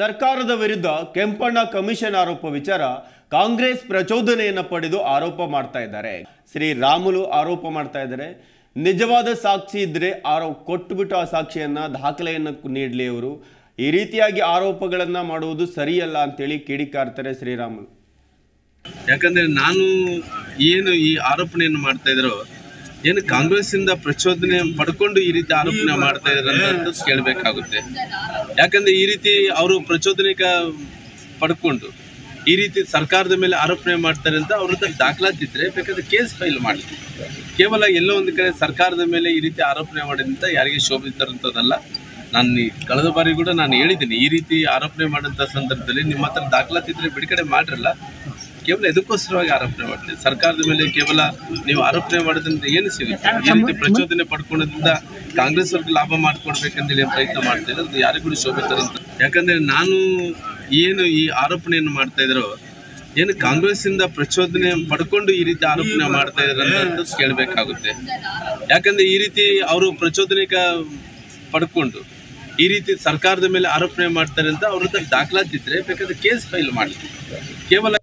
ಸರ್ಕಾರದ ವಿರುದ್ಧ ಕೆಂಪಣ್ಣ ಕಮಿಷನ್ ಆರೋಪ ವಿಚಾರ ಕಾಂಗ್ರೆಸ್ ಪ್ರಚೋದನೆಯನ್ನು ಪಡೆದು ಆರೋಪ ಮಾಡ್ತಾ ಇದ್ದಾರೆ. ಶ್ರೀರಾಮುಲು ಆರೋಪ ಮಾಡ್ತಾ ಇದ್ದಾರೆ. ನಿಜವಾದ ಸಾಕ್ಷಿ ಇದ್ರೆ ಆರೋಪ ಕೊಟ್ಟುಬಿಟ್ಟು ಆ ಸಾಕ್ಷಿಯನ್ನು ದಾಖಲೆಯನ್ನು ನೀಡಲಿ, ಅವರು ಈ ರೀತಿಯಾಗಿ ಆರೋಪಗಳನ್ನು ಮಾಡುವುದು ಸರಿಯಲ್ಲ ಅಂತೇಳಿ ಕಿಡಿಕಾರ್ತಾರೆ ಶ್ರೀರಾಮುಲು. ಯಾಕಂದರೆ ನಾನು ಏನು ಈ ಆರೋಪಣೆಯನ್ನು ಮಾಡ್ತಾ ಇದ್ರು ಏನು ಕಾಂಗ್ರೆಸ್ಸಿಂದ ಪ್ರಚೋದನೆ ಪಡ್ಕೊಂಡು ಈ ರೀತಿ ಆರೋಪಣೆ ಮಾಡ್ತಾ ಇದ್ದಾರೆ ಕೇಳಬೇಕಾಗುತ್ತೆ. ಯಾಕಂದರೆ ಈ ರೀತಿ ಅವರು ಪ್ರಚೋದನೆ ಪಡ್ಕೊಂಡು ಈ ರೀತಿ ಸರ್ಕಾರದ ಮೇಲೆ ಆರೋಪಣೆ ಮಾಡ್ತಾರೆ ಅಂತ ಅವ್ರ ಹತ್ರ ದಾಖಲಾತಿದ್ರೆ ಬೇಕಾದ್ರೆ ಕೇಸ್ ಫೈಲ್ ಮಾಡ್ತೀವಿ. ಕೇವಲ ಎಲ್ಲೋ ಒಂದು ಕಡೆ ಸರ್ಕಾರದ ಮೇಲೆ ಈ ರೀತಿ ಆರೋಪಣೆ ಮಾಡಿದಂತ ಯಾರಿಗೆ ಶೋಭೆ ತರುವಂಥದ್ದಲ್ಲ. ನಾನು ಕಳೆದ ಬಾರಿ ಕೂಡ ನಾನು ಹೇಳಿದ್ದೀನಿ, ಈ ರೀತಿ ಆರೋಪಣೆ ಮಾಡೋಂಥ ಸಂದರ್ಭದಲ್ಲಿ ನಿಮ್ಮ ಹತ್ರ ದಾಖಲಾತಿದ್ರೆ ಬಿಡುಗಡೆ ಮಾಡಿರಲ್ಲ, ಕೇವಲ ಇದಕ್ಕೋಸ್ಕರವಾಗಿ ಆರೋಪಣೆ ಮಾಡ್ತೀವಿ. ಸರ್ಕಾರದ ಮೇಲೆ ಕೇವಲ ನೀವು ಆರೋಪಣೆ ಮಾಡೋದ್ರಿಂದ ಏನು ಸಿಗುತ್ತೆ? ಈ ರೀತಿ ಪ್ರಚೋದನೆ ಪಡ್ಕೊಳೋದ್ರಿಂದ ಕಾಂಗ್ರೆಸ್ ಅವ್ರಿಗೆ ಲಾಭ ಮಾಡಿಕೊಡ್ಬೇಕಂತೇಳಿ ಪ್ರಯತ್ನ ಮಾಡ್ತಿಲ್ಲ, ಅದು ಯಾರಿಗೂ ಶೋಭೆ ತರಂತ. ಯಾಕಂದರೆ ನಾನು ಏನು ಈ ಆರೋಪಣೆಯನ್ನು ಮಾಡ್ತಾ ಇದ್ರು ಏನು ಕಾಂಗ್ರೆಸ್ಸಿಂದ ಪ್ರಚೋದನೆ ಪಡ್ಕೊಂಡು ಈ ರೀತಿ ಆರೋಪಣೆ ಮಾಡ್ತಾ ಇದ್ದಾರೆ ಅಂತ ಕೇಳಬೇಕಾಗುತ್ತೆ. ಯಾಕಂದರೆ ಈ ರೀತಿ ಅವರು ಪ್ರಚೋದನೆ ಪಡ್ಕೊಂಡು ಈ ರೀತಿ ಸರ್ಕಾರದ ಮೇಲೆ ಆರೋಪಣೆ ಮಾಡ್ತಾರೆ ಅಂತ ಅವ್ರ ಹತ್ರ ದಾಖಲಾತಿದ್ರೆ ಬೇಕಾದ್ರೆ ಕೇಸ್ ಫೈಲ್ ಮಾಡ್ತೀವಿ. ಕೇವಲ